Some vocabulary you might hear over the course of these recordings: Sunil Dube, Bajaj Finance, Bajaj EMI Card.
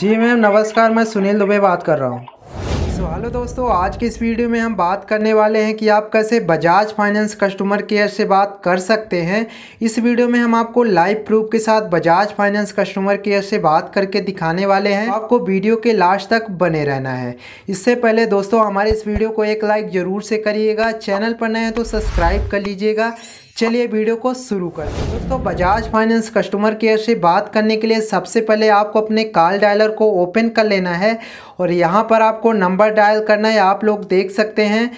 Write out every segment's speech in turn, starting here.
जी ma'am नमस्कार, मैं सुनील दुबे बात कर रहा हूँ। सो हेलो दोस्तों, आज के इस वीडियो में हम बात करने वाले हैं कि आप कैसे बजाज फाइनेंस कस्टमर केयर से बात कर सकते हैं। इस वीडियो में हम आपको लाइव प्रूफ के साथ बजाज फाइनेंस कस्टमर केयर से बात करके दिखाने वाले हैं। आपको वीडियो के लास्ट तक बने रहना है। इससे पहले दोस्तों हमारे इस वीडियो को एक लाइक ज़रूर से करिएगा, चैनल पर नए हैं तो सब्सक्राइब कर लीजिएगा। चलिए वीडियो को शुरू करते हैं। दोस्तों बजाज फाइनेंस कस्टमर केयर से बात करने के लिए सबसे पहले आपको अपने कॉल डायलर को ओपन कर लेना है और यहाँ पर आपको नंबर डायल करना है। आप लोग देख सकते हैं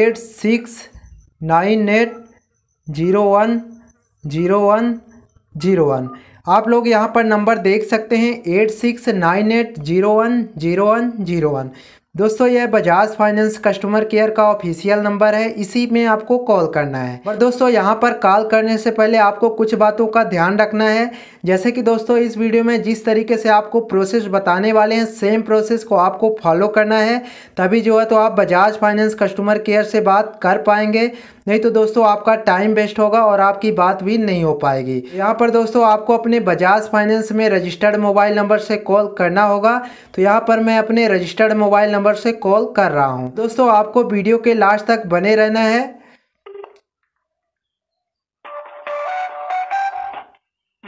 8698010101। आप लोग यहाँ पर नंबर देख सकते हैं 8698010101। दोस्तों यह बजाज फाइनेंस कस्टमर केयर का ऑफिशियल नंबर है, इसी में आपको कॉल करना है। और दोस्तों यहाँ पर कॉल करने से पहले आपको कुछ बातों का ध्यान रखना है। जैसे कि दोस्तों इस वीडियो में जिस तरीके से आपको प्रोसेस बताने वाले हैं, सेम प्रोसेस को आपको फॉलो करना है, तभी जो है तो आप बजाज फाइनेंस कस्टमर केयर से बात कर पाएंगे। नहीं तो दोस्तों आपका टाइम वेस्ट होगा और आपकी बात भी नहीं हो पाएगी। यहाँ पर दोस्तों आपको अपने बजाज फाइनेंस में रजिस्टर्ड मोबाइल नंबर से कॉल करना होगा। तो यहाँ पर मैं अपने रजिस्टर्ड मोबाइल नंबर से कॉल कर रहा हूँ। दोस्तों आपको वीडियो के लास्ट तक बने रहना है।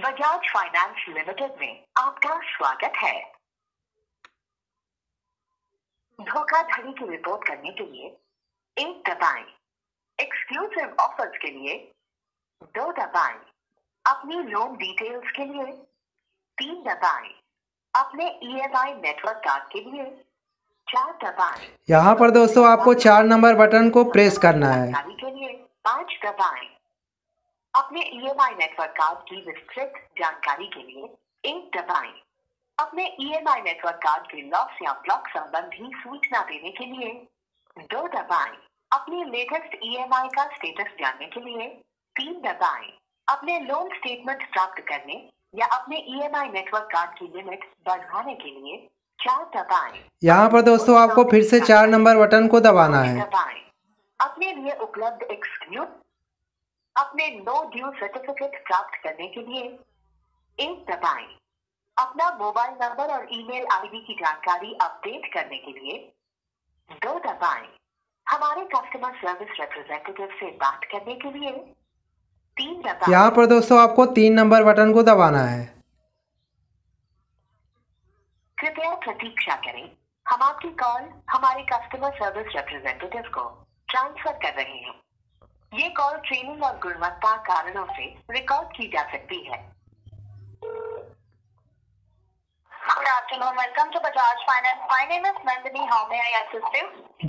बजाज फाइनेंस लिमिटेड में आपका स्वागत है। धोखाधड़ी की रिपोर्ट करने के लिए 1 दबाएं, एक्सक्लूसिव ऑफर्स के लिए 2 दबाएं, अपनी लोन डिटेल्स के लिए 3 दबाएं, अपने ईएमआई नेटवर्क कार्ड के लिए 4 दबाएं। यहाँ पर दोस्तों आपको 4 नंबर बटन को प्रेस करना है। के लिए 5 दबाएं, अपने ईएमआई नेटवर्क कार्ड की विस्तृत जानकारी के लिए 8 दबाएं, अपने ईएमआई नेटवर्क कार्ड के लॉस या ब्लॉक संबंधी सूचना देने के लिए 2 दबाएं, अपने लेटेस्ट ईएमआई का स्टेटस जानने के लिए 3 दबाएं, अपने लोन स्टेटमेंट प्राप्त करने या अपने ईएमआई नेटवर्क कार्ड की लिमिट बढ़ाने के लिए 4 दबाएं। यहाँ पर दोस्तों आपको फिर से 4 नंबर बटन को दबाना है। अपने लिए उपलब्ध एक्सक्लूसिव अपने नो ड्यू सर्टिफिकेट प्राप्त करने के लिए 8 दबाएं, अपना मोबाइल नंबर और ईमेल आईडी की जानकारी अपडेट करने के लिए 2 दबाएं, हमारे कस्टमर सर्विस रिप्रेजेंटेटिव से बात करने के लिए 3 दबाएं। यहाँ पर दोस्तों आपको 3 नंबर बटन को दबाना है। कृपया प्रतीक्षा करें, हम आपकी कॉल हमारे कस्टमर सर्विस रिप्रेजेंटेटिव को ट्रांसफर कर रहे हैं। ये कॉल ट्रेनिंग और गुणवत्ता कारणों से रिकॉर्ड की जा सकती है।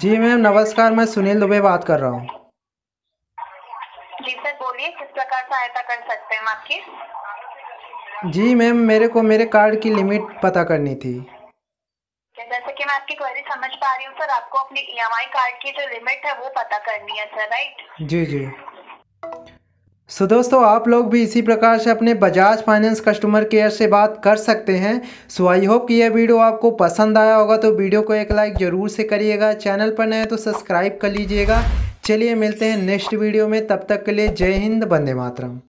जी मैम नमस्कार, मैं सुनील दुबे बात कर रहा हूँ। जी सर बोलिए, किस प्रकार सहायता कर सकते हैं आपकी? जी मैम मेरे को मेरे कार्ड की लिमिट पता करनी थी। जैसे कि मैं आपकी क्वेरी समझ पा रही हूँ सर, आपको अपने ईएमआई कार्ड की जो लिमिट है वो पता करनी है सर, राइट? जी जी। सो दोस्तों आप लोग भी इसी प्रकार से अपने बजाज फाइनेंस कस्टमर केयर से बात कर सकते हैं। सो आई होप कि यह वीडियो आपको पसंद आया होगा, तो वीडियो को एक लाइक ज़रूर से करिएगा, चैनल पर नए तो सब्सक्राइब कर लीजिएगा। चलिए मिलते हैं नेक्स्ट वीडियो में, तब तक के लिए जय हिंद, वंदे मातरम।